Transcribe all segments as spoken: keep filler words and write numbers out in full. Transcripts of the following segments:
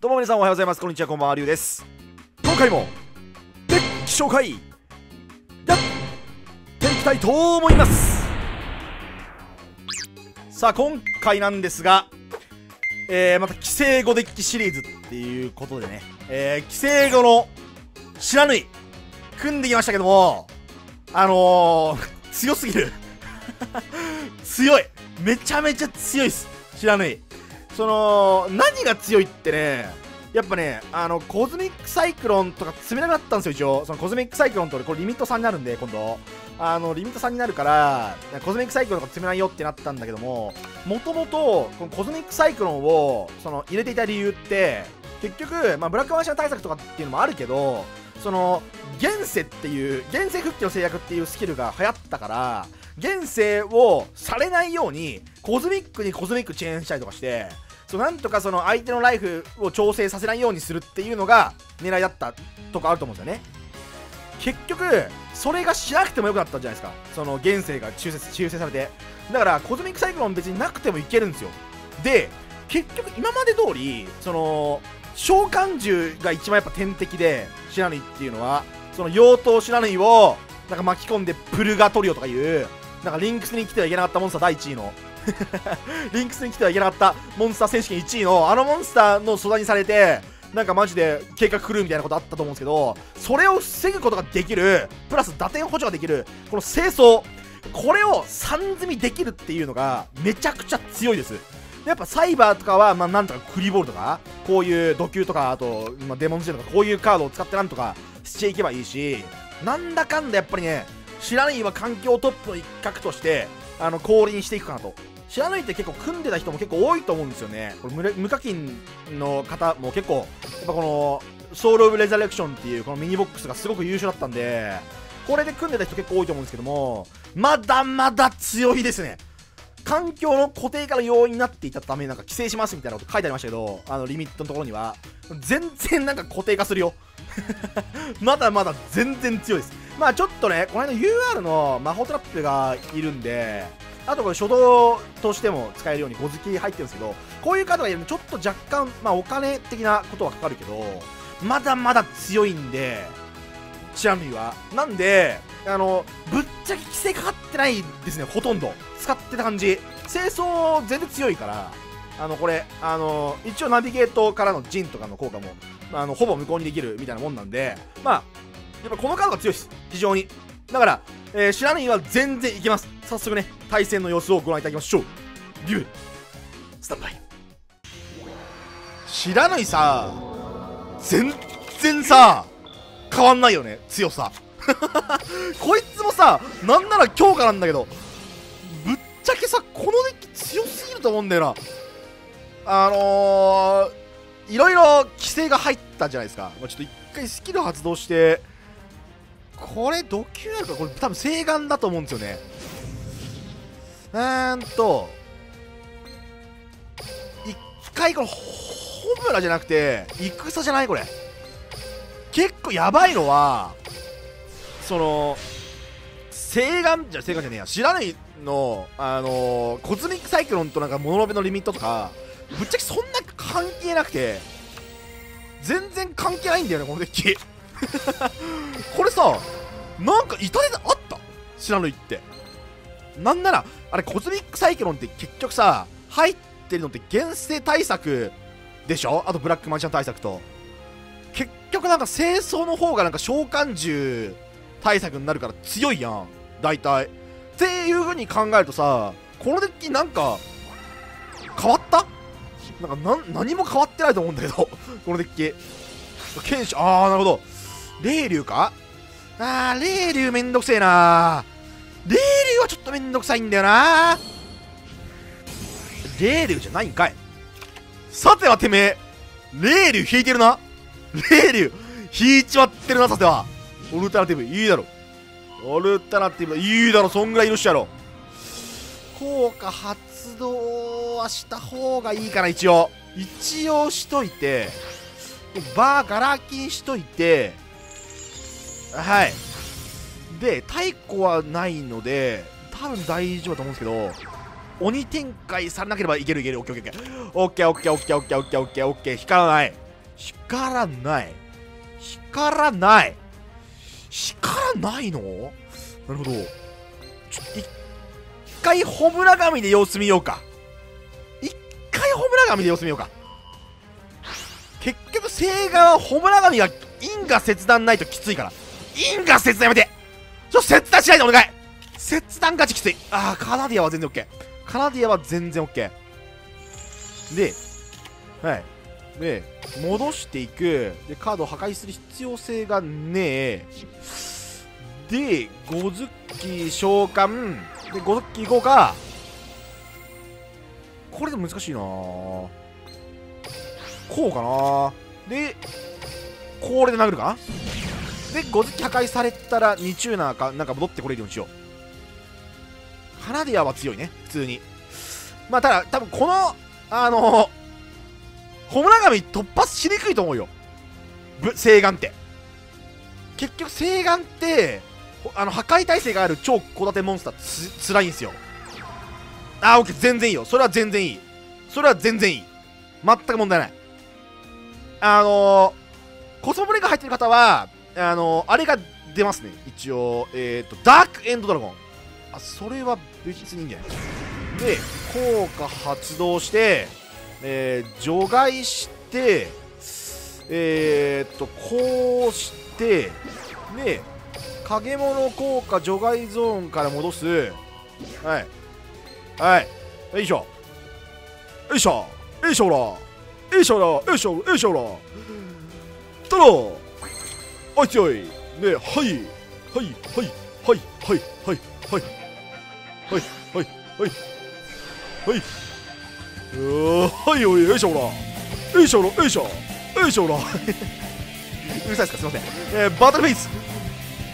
どうも皆さんおはようございます。こんにちは、こんばんは、りゅうです。今回もデッキ紹介やっていきたいと思います。さあ今回なんですが、えー、また規制語デッキシリーズっていうことでね、えー、規制語の不知火組んできましたけども、あのー、強すぎる強い、めちゃめちゃ強いっす、不知火。その何が強いってね、やっぱね、あのコズミックサイクロンとか詰めなくなったんですよ。一応そのコズミックサイクロンと、これリミットさんになるんで、今度あのリミットさんになるからコズミックサイクロンとか詰めないよってなったんだけども、もともとこのコズミックサイクロンをその入れていた理由って結局、まあ、ブラックマンシャン対策とかっていうのもあるけど、その現世っていう現世復帰の制約っていうスキルが流行ったから、現世をされないようにコズミックにコズミックチェーンしたりとかして、そうなんとかその相手のライフを調整させないようにするっていうのが狙いだったとかあると思うんですよね。結局それがしなくてもよくなったんじゃないですか、その現世が修正、修正されて。だからコズミックサイクロン別になくてもいけるんですよ。で結局今まで通りその召喚獣が一番やっぱ天敵で、不知火っていうのはその妖刀不知火をなんか巻き込んでプルガトリオとかいうなんかリンクスに来てはいけなかったモンスターだいいちいのリンクスに来てはいけなかったモンスター選手権いちいのあのモンスターの素材にされて、なんかマジで計画狂うみたいなことあったと思うんですけど、それを防ぐことができるプラス打点補助ができるこの清掃、これをさん積みできるっていうのがめちゃくちゃ強いです。やっぱサイバーとかは、まあ、なんとかクリボールとかこういうド級とか、あと、まあ、デモンズジェルとかこういうカードを使ってなんとかしていけばいいし、なんだかんだやっぱりね、不知火は環境トップの一角としてあの降臨していくかなと。不知火って結構組んでた人も結構多いと思うんですよね。これ無課金の方も結構やっぱこのソウル・オブ・レザレクションっていうこのミニボックスがすごく優秀だったんで、これで組んでた人結構多いと思うんですけども、まだまだ強いですね。環境の固定から容易になっていたため、なんか規制しますみたいなこと書いてありましたけど、あのリミットのところには全然なんか固定化するよまだまだ全然強いです。まあちょっとね、この辺の ユーアール の魔法トラップがいるんで、あとこれ初動としても使えるようにご付き入ってるんですけど、こういうカードがいるのでちょっと若干、まあ、お金的なことはかかるけど、まだまだ強いんで、不知火は。なんで、あの、ぶっちゃけ規制かかってないですね、ほとんど。使ってた感じ。清掃全然強いから、あの、これ、あの、一応ナビゲートからのジンとかの効果も、あの、ほぼ無効にできるみたいなもんなんで、まあ、やっぱこのカードが強いです、非常に。だから、えー、不知火は全然いけます。早速ね、対戦の様子をご覧いただきましょう。デュエル、スタンバイ。不知火さ、全然さ、変わんないよね、強さ。こいつもさ、なんなら強化なんだけど、ぶっちゃけさ、このデッキ強すぎると思うんだよな。あのー、いろいろ規制が入ったんじゃないですか。ちょっと一回スキル発動して、これド級なのか、これ多分正眼だと思うんですよね。うーんと一回これホムラじゃなくて戦じゃない、これ結構やばいのは、その正眼じゃ正眼じゃねえや、不知火のあのー、コズミックサイクロンとなんかモノノベのリミットとかぶっちゃけそんな関係なくて、全然関係ないんだよね、このデッキこれさ、なんか至れなあった不知火って。なんならあれコズミックサイクロンって結局さ、入ってるのって現世対策でしょ、あとブラックマンシャン対策と。結局なんか清掃の方がなんか召喚獣対策になるから強いやん大体っていう風に考えるとさ、このデッキなんか変わった、なんかなん何も変わってないと思うんだけどこのデッキ剣士、ああなるほど、霊竜か、あー霊竜めんどくせえな、霊竜はちょっとめんどくさいんだよな、霊竜じゃないんかい。さてはてめえ霊竜引いてるな、霊竜引いちまってるな、さてはオルタナティブいいだろ、オルタナティブいいだろ、そんぐらい許しちゃうやろ。効果発動はした方がいいかな、一応一応しといて、バーガラキンしといて、はい、で太鼓はないので多分大丈夫だと思うんですけど、鬼展開されなければいけるいける、オッケーオッケーオッケーオッケーオッケーオッケーオッケーオッケーオッケー、光らない光らない。光らない。光らないの？なるほど。ちょ、一回、ホムラ紙で様子見ようか。一回、ホムラ紙で様子見ようか。結局、正解はホムラ紙が、因果切断ないときついから。因果切断やめて！ちょ、切断しないでお願い！切断ガチきつい。あー、カナディアは全然 OK。カナディアは全然 OK。で、はい。で、戻していく。で、カードを破壊する必要性がねえ。で、ゴズッキー召喚。で、ゴズッキー行こうか。これでも難しいなぁ。こうかなぁ。で、これで殴るかな。で、ゴズッキー破壊されたらにチューナーか、なんか戻ってこれるようにしよう。カナディアは強いね、普通に。まあ、ただ、多分この、あのー、ホムラ紙突発しにくいと思うよ。ぶ、聖眼って。結局、聖眼って、あの、破壊耐性がある超小盾モンスターつ、辛いんですよ。あー、オッケー、全然いいよ。それは全然いい。それは全然いい。全く問題ない。あのー、コスモブレが入ってる方は、あのー、あれが出ますね。一応、えっと、ダークエンドドラゴン。あ、それは別にいいんじゃないで、効果発動して、えー、除外して、えー、っと、こうして、で、影物効果除外ゾーンから戻す。はい。はい。よいしょ。よいしょ。よいしょら。よいしょら。よいしょら。よいしょら。とろー。おいちょい。ね、はい。はい。はい。はい。はい。はい。はい。はい。はい。はい。はい。はい、おい、よいしょら。よいしょら、よいしょ。よいしょら。うるさいですか、すいません。えー、バトルフェイス。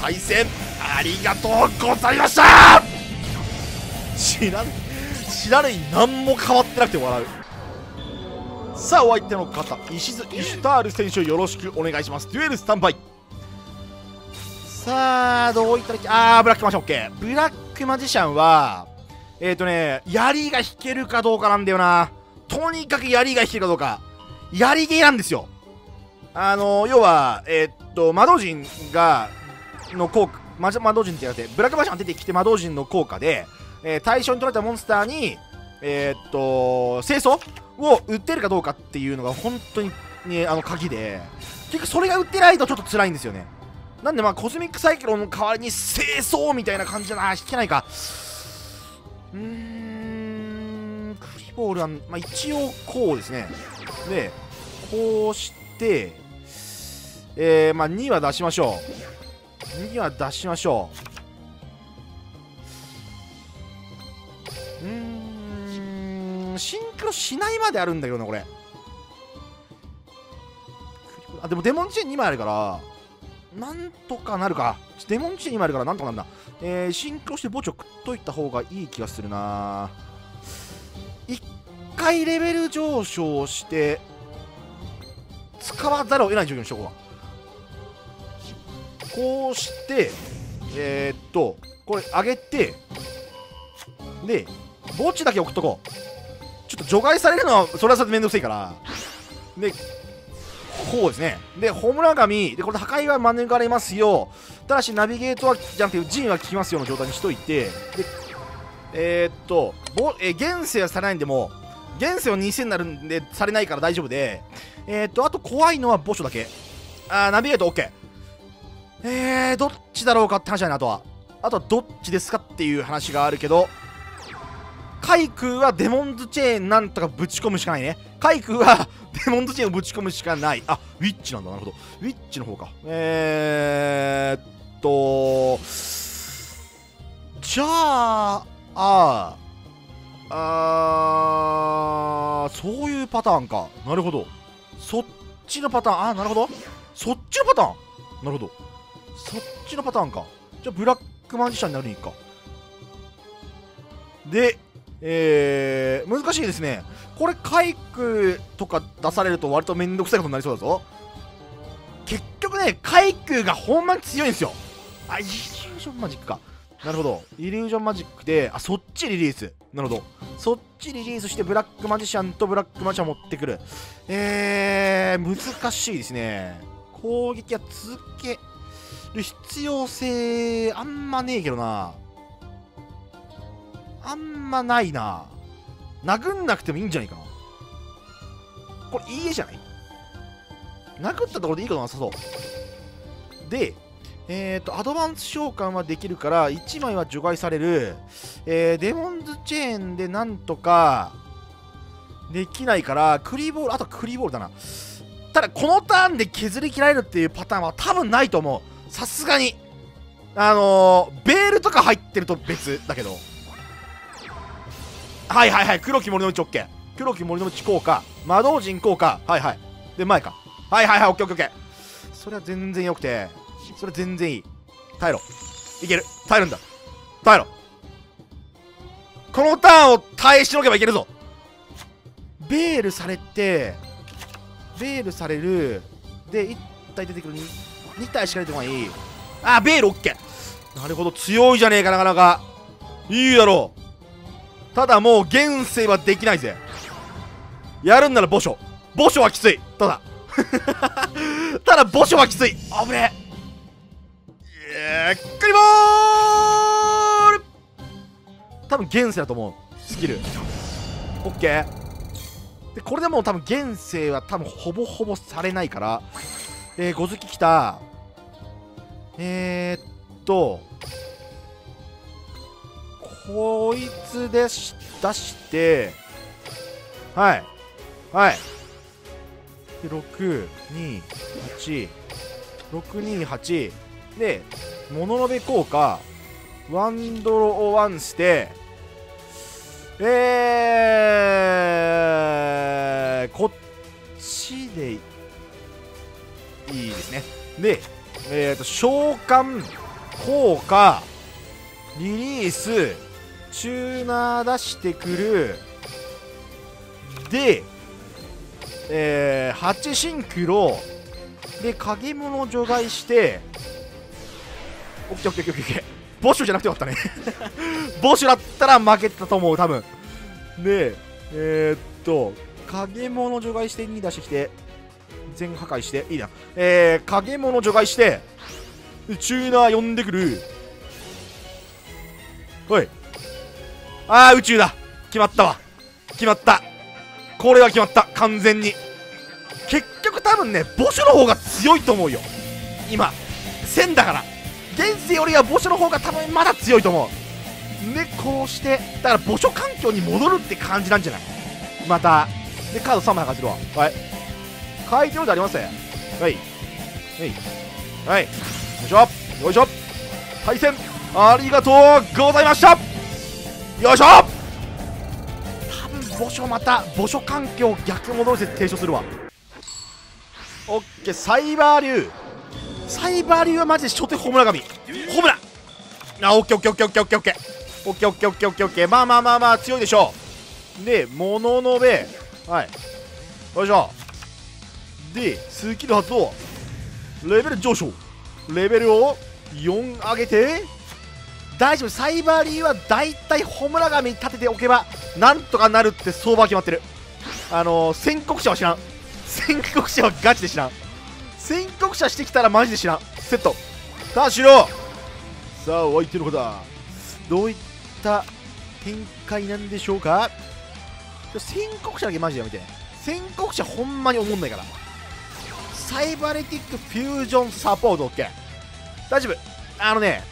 対戦、ありがとうございました！知らん、知らぬに何も変わってなくて笑う。さあ、お相手の方、石津イシュタール選手、よろしくお願いします。デュエルスタンバイ。さあ、どういったらいいか。あー、ブラックマジシャン、オッケー。ブラックマジシャンは、えーとね、槍が引けるかどうかなんだよな。とにかく槍が引けるかどうか。槍ゲーなんですよ。あの、要は、えー、っと、魔導陣が、の効果、魔導陣ってやって、ブラックマジシャン出てきて魔導陣の効果で、えー、対象に取られたモンスターに、えー、っと、清掃を打ってるかどうかっていうのが本当にね、あの、鍵で、結局それが打ってないとちょっと辛いんですよね。なんでまあ、コスミックサイクロンの代わりに清掃みたいな感じだな。引けないか。うーん、クリボールは、まあ、一応こうですね。で、こうして、えー、まあ、には出しましょう。には出しましょう。うーん、シンクロしないまであるんだけどな、これ。あ、でもデモンチェーンにまいあるから、なんとかなるか。デモンチェーンにまいあるから、なんとかなんだ。えー、シンクロして墓地を食っといた方がいい気がするな。一回レベル上昇して使わざるを得ない状況にしとこうか。こうしてえー、っとこれ上げてで墓地だけ送っとこう。ちょっと除外されるのはそれはそれでめんどくせえから。でこうですね。で、ホムラ紙で、これ破壊は免れますよ。ただし、ナビゲートは、じゃなくて、陣は効きますよの状態にしといて、で、えー、っと、ぼえー、現世はされないんでも、現世はにせんになるんで、されないから大丈夫で、えー、っと、あと怖いのは墓所だけ。あー、ナビゲート OK。えー、どっちだろうかって話だな、あとは。あとは、どっちですかっていう話があるけど、海空はデモンズチェーンなんとかぶち込むしかないね。海空はデモンズチェーンをぶち込むしかない。あ、ウィッチなんだ。なるほど。ウィッチの方か。えーっと、じゃあ、あー、あー、そういうパターンか。なるほど。そっちのパターン。あー、なるほど。そっちのパターン。なるほど。そっちのパターンか。じゃあ、ブラックマジシャンになるにいいか。で、えー、難しいですね。これ、回復とか出されると割とめんどくさいことになりそうだぞ。結局ね、回復がほんまに強いんですよ。あ、イリュージョンマジックか。なるほど。イリュージョンマジックで、あ、そっちリリース。なるほど。そっちリリースしてブラックマジシャンとブラックマジシャン持ってくる。えー、難しいですね。攻撃は続ける必要性あんまねえけどな。あんまないな。殴んなくてもいいんじゃないかな。これいい絵じゃない？殴ったところでいいことなさそう。で、えっと、アドバンス召喚はできるから、いちまいは除外される。えー、デモンズチェーンでなんとか、できないから、クリーボール、あとクリーボールだな。ただ、このターンで削り切られるっていうパターンは多分ないと思う。さすがに。あのー、ベールとか入ってると別だけど。はいはいはい、黒木森の内 OK。黒木森の内効果。魔導陣効果。はいはい。で、前か。はいはいはい、OK、OK、OK。それは全然良くて。それ全然いい。耐えろ。いける。耐えるんだ。耐えろ。このターンを耐えしのけばいけるぞ。ベールされて、ベールされる。で、いち体出てくるに。に体しか出てこない。あ、ベール OK。なるほど。強いじゃねえか、なかなか。いいだろう。ただもう、現世はできないぜ。やるんなら墓所。墓所はきつい。ただ。ただ墓所はきつい。危ねえ。えー、クリボール多分現世だと思う。スキル OK で、これでもう多分現世は多分ほぼほぼされないから、えー、ごずききた。えー、っとこいつでし出して、はいはい、ろくにはちろくにはちで、モノノベ効果、ワンドロをワンして、えー、こっちでいいですね。で、えーと、召喚、効果、リリース、チューナー出してくる。で、えー、はちシンクロ、で、影物除外して、オッケーオッケーオッケーオッケー。ボッシュじゃなくてよかったね。ボッシュだったら負けてたと思う、多分。で、えー、っと、影物除外してに出してきて、全破壊して、いいな。えー、影物除外して、チューナー呼んでくる。おい。あー、宇宙だ。決まったわ。決まった。これは決まった。完全に。結局多分ね、ボッシュの方が強いと思うよ。今。せんだから。現世よりは墓所の方が多分まだ強いと思う。で、こうして、だから墓所環境に戻るって感じなんじゃない？また。で、カードさんまいはかせるわ。はい。回転でありますね。はい。はい。はい。よいしょ。よいしょ。対戦、ありがとうございました。よいしょ。多分墓所また、墓所環境逆戻りして提唱するわ。オッケー、サイバー流。サイバー流はマジで初手ホムラ神。ホムラあ、オッケーオッケーオッケーオッケーオッケーオッケーオッケーオッケーオッケーオッケーオッケー。まあまあまあまあ強いでしょう。で、モノノベ。はい。よいしょ。で、スキル発動。レベル上昇。レベルをよん上げて。大丈夫。サイバー流はだいたいホムラ神立てておけばなんとかなるって相場は決まってる。あのー、宣告者は知らん。宣告者はガチで知らん。宣告者してきたらマジで知らん。セット田代、さあお相手の方だ。どういった展開なんでしょうか。宣告者だけマジでやめて。宣告者ほんまに思んないから。サイバレティックフュージョンサポート OK。 大丈夫。あのね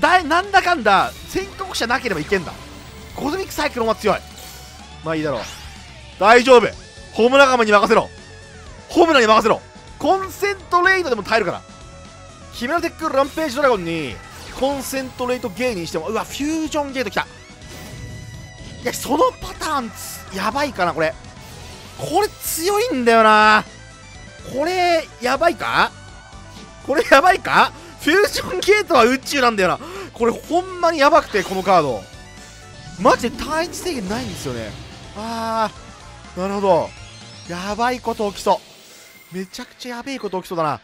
だ、なんだかんだ宣告者なければいけんだ。コズミックサイクロンは強い。まあいいだろう。大丈夫。ホムラガマに任せろ。ホムラに任せろ。コンセントレートでも耐えるから。ヒメラテックランページドラゴンにコンセントレートゲーにしても、うわ、フュージョンゲートきた。いや、そのパターンつやばいかな、これ。これ強いんだよな。これやばいか、これやばいか。フュージョンゲートは宇宙なんだよな。これほんまにやばくて、このカードマジで単一制限ないんですよね。あー、なるほど。やばいこと起きそう。めちゃくちゃやべえこと起きそうだな。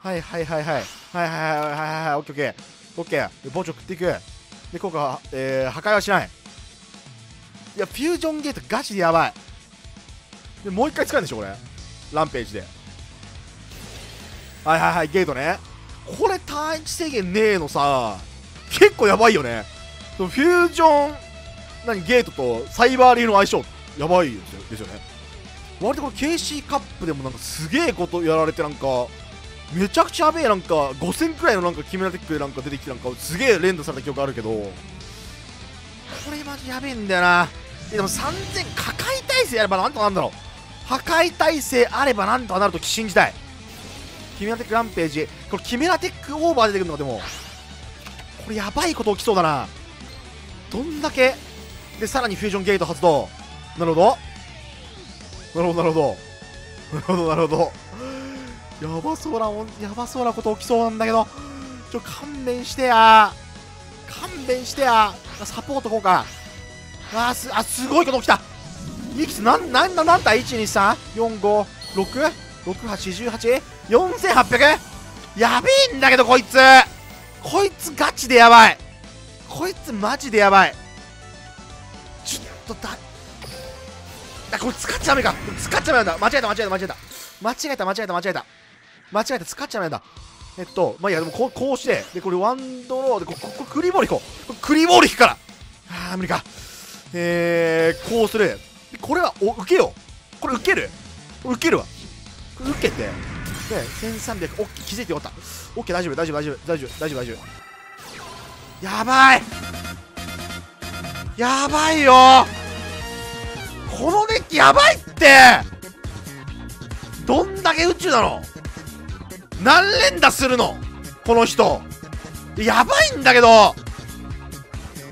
はいはいはいはい。はいはいはいはいはい。オッケーオッケー。オッケー。墓地を食っていく。で、効果は、えー、破壊はしない。いやフュージョンゲートガチでやばい。でもう一回使うんでしょこれランページで。はいはいはい、ゲートね。これ単一制限ねえのさ結構やばいよね。フュージョン何ゲートとサイバー流の相性やばいですよね。割とこれ ケーシー カップでもなんかすげえことやられて、なんかめちゃくちゃやべえ、なんかごせんくらいのなんかキメラテックでなんか出てきてなんかすげえ連打された記憶あるけど、これマジやべえんだよな。でもさんぜん破壊耐性あればなんとなんだろう。破壊耐性あればなんとかなると信じたい。キメラテックランページ、これキメラテックオーバー出てくるのか。でもこれやばいこと起きそうだな。どんだけでさらにフュージョンゲート発動。なるほどなるほどなるほどなるほどなるほど。やばそうなもん、やばそうなこと起きそうなんだけど、ちょ勘弁してや勘弁してや。サポートこうか。あーす、あすごいこと起きた。いくつなんなんなんなんだ。 いちにさんよんごろくろくはちいちはちよんはっぜろぜろ やべえんだけど、こいつこいつガチでやばい。こいつマジでやばい。ちょっとだあ、これ使っちゃダメか。使っちゃダメなんだ。間違えた間違えた間違えた間違えた間違えた間違えた間違えた使っちゃダメなんだ。えっとまあいいや。でもこうこうしてでこれワンドローでここクリボール引こう。クリボール引くからあー無理か。えー、こうする。これはお受けよう。これ受ける受けるわ。これ受けてでせんさんびゃくオッケー。気づいてよかった。オッケー大丈夫大丈夫大丈夫大丈夫大丈夫大丈夫。やばいやばいよこのデッキやばいって。どんだけ宇宙なの。何連打するのこの人。やばいんだけど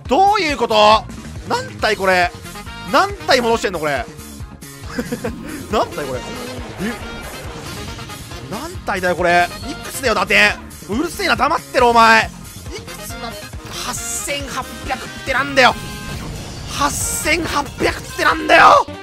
どういうこと。何体これ何体戻してんのこれ何体これえ何体だよこれ。いくつだよ打点。うるせえな黙ってろお前。いくつな はっせんはっぴゃく ってなんだよ。はっせんはっぴゃく ってなんだよ。